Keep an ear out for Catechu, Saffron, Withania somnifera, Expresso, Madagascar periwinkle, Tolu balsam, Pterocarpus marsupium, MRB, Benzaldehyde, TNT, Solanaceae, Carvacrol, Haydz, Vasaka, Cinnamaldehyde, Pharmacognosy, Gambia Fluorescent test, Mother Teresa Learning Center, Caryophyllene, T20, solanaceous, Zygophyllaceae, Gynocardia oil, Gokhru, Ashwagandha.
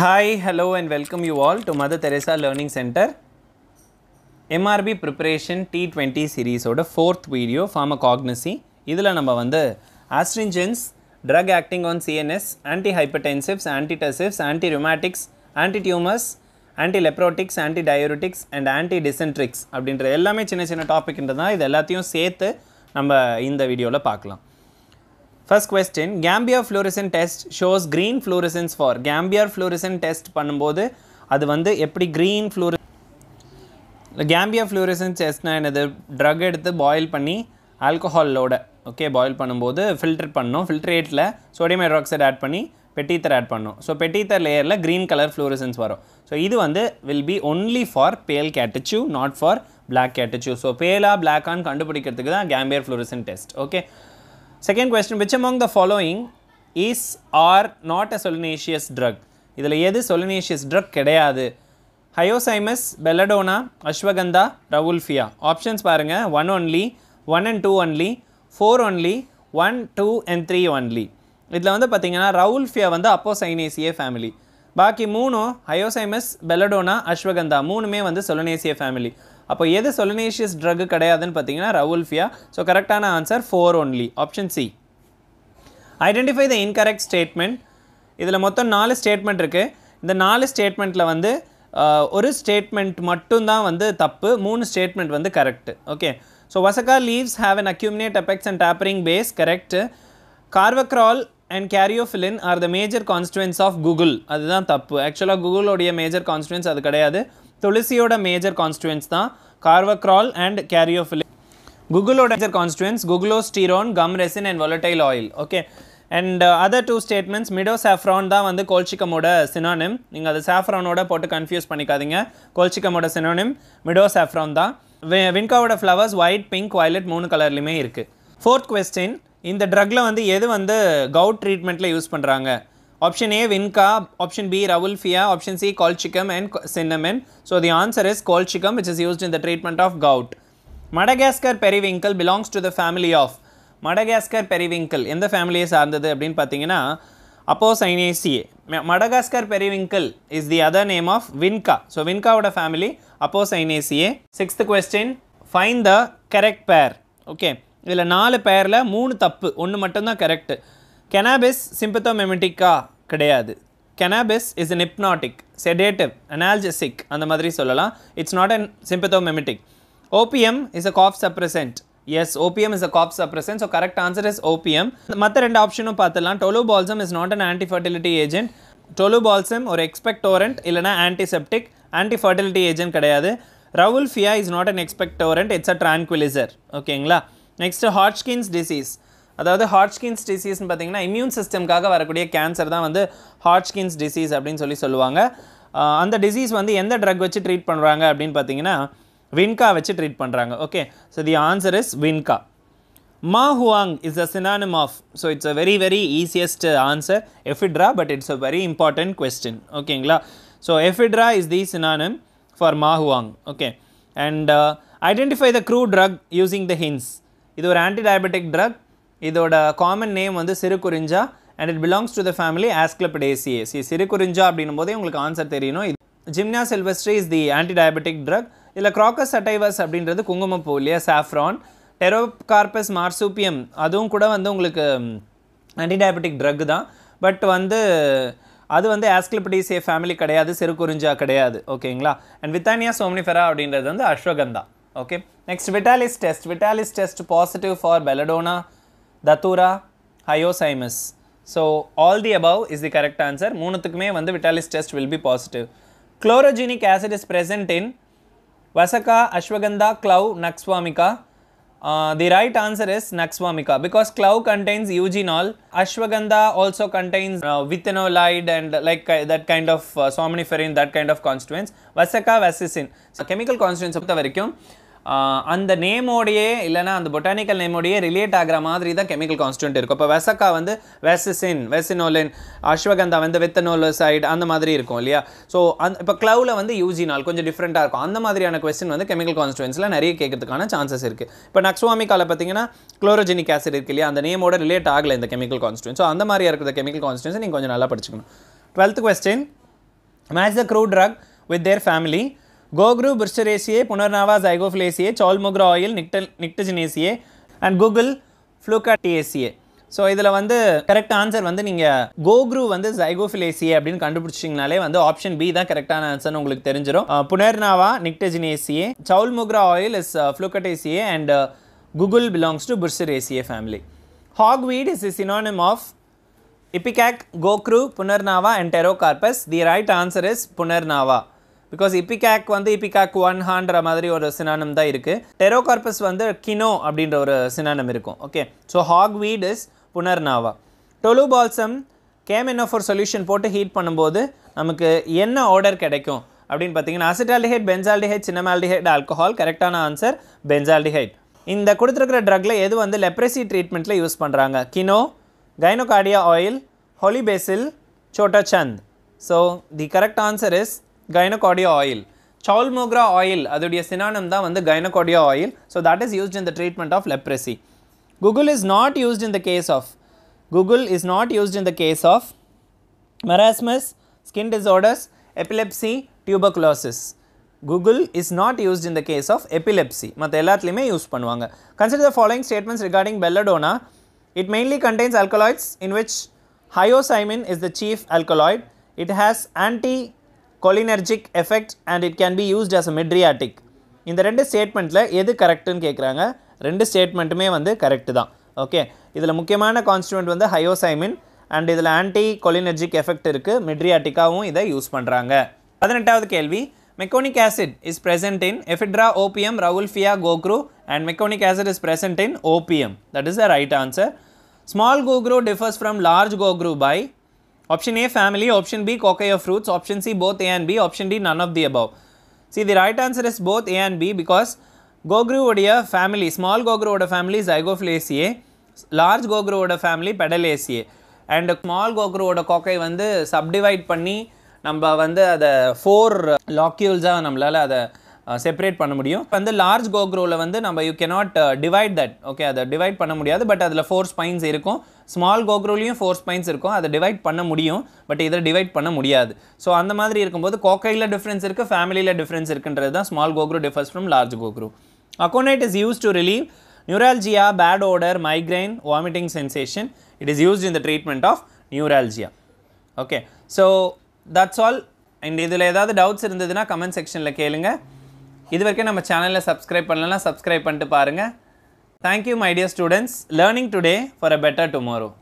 Hi, hello and welcome you all to Mother Teresa Learning Center. MRB Preparation T20 series oda 4th video, Pharmacognosy. Idhula nama vandu astringents, drug acting on CNS, antihypertensives, antitussives, antirheumatics, antitumors, antileprotics, antidiuretics and antidysentrics. Abindra ellame chinna chinna topic indradha idu ellathiyum sethu nama indha video la paakalam. First question, Gambia Fluorescent test shows green fluorescence for Gambia Fluorescent test பண்ணும்போது அது வந்து எப்படி green fluorescence Gambia Fluorescent test நான் என்னது drug எடுத்து boil பண்ணி alcohol ஓட okay boil பண்ணும்போது filter பண்ணோம் filtrateல sodium hydroxide add பண்ணி petither add பண்ணோம் so petither layerல green color fluorescence வரும் so இது வந்து will be only for pale catechu not for black catechu so pale ஆ black ஆன் கண்டுபிடிக்கிறதுக்கு தான் Gambia Fluorescent test okay Second question, which among the following is or not a solanaceous drug? இதில் எது solanaceous drug கெடையாது? Hyoscyamus, Belladonna, Ashwagandha, Rauwolfia. Options பாருங்க, 1 only, 1 and 2 only, 4 only, 1, 2 and 3 only. இதில் வந்து பத்திங்கனா, Rauwolfia வந்து Apocynaceae family. பாக்கி 3, Hyoscyamus, Belladonna, Ashwagandha, 3மே வந்து solanaceae family. அப்போ எது solanaceous drug கடையாதுன் பத்திங்கன்னா Rauwolfia so correctான answer 4 only option C identify the incorrect statement இதில் மொத்தம் 4 statement இருக்கு இந்த 4 statementல வந்து ஒரு statement மட்டும்தான் வந்து தப்பு 3 statement வந்து correct okay so Vasaka leaves have an acuminate apex and tapering base correct Carvacrol and Caryophyllene are the major constituents of Guggul அதுதான் தப்பு actually Guggul உடைய major constituents அது கடையாது துளசியோட major constituents தான் Carvacrol and Caryophyllene Guggulோட major constituents Guggulostyrone, gum resin and volatile oil okay and other two statements mido saffron தான் வந்து Colchicum ஓட synonym நீங்கள் அது saffron ஓட போட்டு confuse பண்ணிக்காதீங்க Colchicum ஓட synonym mido saffron தான் Vinca ஓட flowers white, pink, violet 3 கலர்லயுமே இருக்கு Fourth question இந்த drugல வந்து எது வந்து gout treatmentல யூஸ் பண்றாங்க Option A Vinca, Option B Rauwolfia, Option C Colchicum and Cinnamon. So the answer is Colchicum which is used in the treatment of gout. Madagascar periwinkle belongs to the family of Madagascar periwinkle. எந்த family சார்ந்தது அப்படின் பார்த்தீங்கன்னா Apocynaceae. Madagascar periwinkle is the other name of Vinca. So Vinca ஓட family Apocynaceae. Sixth question find the correct pair. Okay. இதில் 4 pairல 3 தப்பு. 1 மட்டும்தான் correct. Cannabis sympathomimetica கிடையாது Cannabis is an hypnotic, sedative, analgesic அந்த மாதிரி சொல்லலாம் It's not an sympathomimetic Opium is a cough suppressant Yes, opium is a cough suppressant So correct answer is opium மத்த 2 optionும் பார்த்தலாம் Tolu balsam is not an anti-fertility agent Tolu balsam ஒரு expectorant இல்லனா antiseptic Anti-fertility agent கிடையாது Rauwolfia is not an expectorant It's a tranquilizer ஓகேங்களா Next Hodgkin's disease அதாவது Hodgkin's disease பார்த்தீங்கன்னா immune systemக்காக வரக்கூடிய cancer தான் வந்து Hodgkin's disease அப்படின்னு சொல்லுவாங்க அந்த disease வந்து எந்த drug வச்சு ட்ரீட் பண்ணுறாங்க அப்படின்னு பார்த்தீங்கன்னா Vinca வச்சு ட்ரீட் பண்ணுறாங்க okay so the answer is Vinca Mahuang is a synonym of so it's a very very easiest answer Ephedra but it's a very important question ஓகேங்களா so Ephedra is the synonym for Mahuang okay and identify the crude drug using the hints இது ஒரு anti-diabetic drug இதோட common name வந்து Sirikurinja and it belongs to the family Asclepidaceae. See Sirikurinja அப்படினும் போதே உங்களுக்கு answer தெரியணும் இது Gymna sylvestri is the anti-diabetic drug. இதில் Crocus sativus அப்படின்றது குங்குமப்பூ இல்லையா saffron. Pterocarpus marsupium அதுவும் கூட வந்து உங்களுக்கு anti-diabetic drug தான் பட் வந்து அது வந்து Asclepidaceae family கிடையாது Sirikurinja கிடையாது ஓகேங்களா and Withania somnifera அப்படின்றது வந்து Ashwagandha okay next Vitalis test positive for Belladonna Datura, Hyoscyamus. So, all the above is the correct answer. 3-த்துக்குமே வந்து Vitalis test will be positive. Chlorogenic acid is present in Vasaka, Ashwagandha, Clove, Naxwamica. The right answer is Naxwamica because Clove contains eugenol. Ashwagandha also contains vithinolide and like that kind of somniferin, that kind of constituents. Vasaka, Vasicin. So, chemical constituents of the varicum. அந்த name ஓடியே இல்லைனா அந்த botanical name ஓடியே relate ஆகிற மாதிரி தான் chemical constant இருக்கும் இப்போ வெசக்கா வந்து வெசிசின் வெசினோலின் அஸ்வகந்தா வந்து வித்தனோலோசைட் அந்த மாதிரி இருக்கும் இல்லையா ஸோ இப்போ க்ளவுவில் வந்து யூஜினால் கொஞ்சம் டிஃப்ரெண்ட்டாக இருக்கும் அந்த மாதிரியான கொஸ்டின் வந்து கெமிக்கல் கான்ஸ்டுவன்ஸில் நிறைய கேட்கறதுக்கான சான்சஸ் இருக்குது இப்போ நக்ஸ்வாமிக்கால பார்த்தீங்கன்னா குளோரோஜெனிக் ஆசிட் இருக்கு இல்லையா அந்த நேமோட ரிலேட் ஆகலை இந்த கெமிக்கல் கான்ஸ்டுவன்ஸ் ஸோ அந்த மாதிரி இருக்கிற கெமிக்கல் கான்ஸ்டுவன்ஸை நீங்கள் கொஞ்சம் நல்லா படிச்சுக்கணும் 12th question match the crude drug with their family. Gokhru, Bursteraceae, Punarnava, Zygophyllaceae, Chaulmoogra oil, Nyctaginaceae and Guggul, Flacourtiaceae. So, idhula vandu correct answer vandu neenga Gokhru vandu Zygophyllaceae appdin kandupidichingale vandu option B da correct answer nu ungalku therinjirum. Punarnava, Nyctaginaceae, Chaulmoogra oil is Flacourtiaceae and Guggul belongs to Bursteraceae family. Hogweed is a synonym of Ipecac, Gokhru, Punarnava and Pterocarpus. The right answer is Punarnava. Because Ipecac வந்து Ipecac 100 மாதிரி ஒரு synonym தான் இருக்கு. Pterocarpus வந்து Kino அப்படிங்கற ஒரு synonym இருக்கும். Okay. So hogweed is Punarnava. Tolu balsam camphor solution போட்டு ஹீட் பண்ணும்போது நமக்கு என்ன ஆர்டர் கிடைக்கும் அப்படினு பாத்தீங்கன்னா acetaldehyde, benzaldehyde, cinnamaldehyde, alcohol. கரெக்ட்டான ஆன்சர் benzaldehyde. இந்த கொடுத்திருக்கிற drugல எது வந்து leprosy treatmentல யூஸ் பண்றாங்க? Kino, gynocardia oil, holy basil, chota chand. So the correct answer is Gynocardia oil. Chaulmoogra oil, adudiya synonym da vandu gynocardia oil. So that is used in the treatment of leprosy. Guggul is not used in the case of marasmus, skin disorders, epilepsy, tuberculosis. Guggul is not used in the case of epilepsy. Matha ellathiliyume use pannuvaanga. Consider the following statements regarding belladonna. It mainly contains alkaloids in which hyoscyamin is the chief alkaloid. It has anticholinergic effect and it can be used as a midriatic. இந்த ரெண்டு ஸ்டேட்மெண்ட்ல எது கரெக்ட்னு கேக்குறாங்க? ரெண்டு ஸ்டேட்மெண்ட்டுமே வந்து correct தான். Okay, இதுல முக்கியமான constituent வந்து ஹயோசைமின் அண்ட் இதுல ஆன்டி கோலினர்ஜிக் எஃபெக்ட் இருக்கு. மிட்ரியாட்டிக்காவும் இதை யூஸ் பண்றாங்க. 18வது கேள்வி, meconic acid is present in ephedra, opium, rauwolfia, கோக்ரு and meconic acid is present in opium. That is the right answer. Small gokhru differs from large gokhru by option A family, option B cocci of fruits, option C both A and B, option D none of the above. See, the right answer is both A and B because Gokhru oda family, small Gokhru oda family Zygophyllaceae, large Gokhru oda family Pedalaceae and small Gokhru oda cocci vandu subdivide panni namba vandu ada 4 locules ah nammala ada separate panna mudiyum. Vandu large Gokhru la vandu namba you cannot divide that. Okay, ada divide panna mudiyadhu but adula 4 spines irukum. Small Gokhru layum 4 spines irukum, ada divide panna mudiyum but idha divide panna mudiyadhu. So andha madri irukumbodhu cocci la difference irukku, family la difference irukundradhu da small Gokhru differs from large Gokhru. Aconite is used to relieve neuralgia, bad odor, migraine, vomiting sensation. It is used in the treatment of neuralgia. Okay, so that's all. And idhula edhavadhu doubts irundadhuna comment section la kelunga. Idhuvaraikum nama channel la subscribe pannalana, subscribe pannittu paarenga. Thank you my dear students. Learning today for a better tomorrow.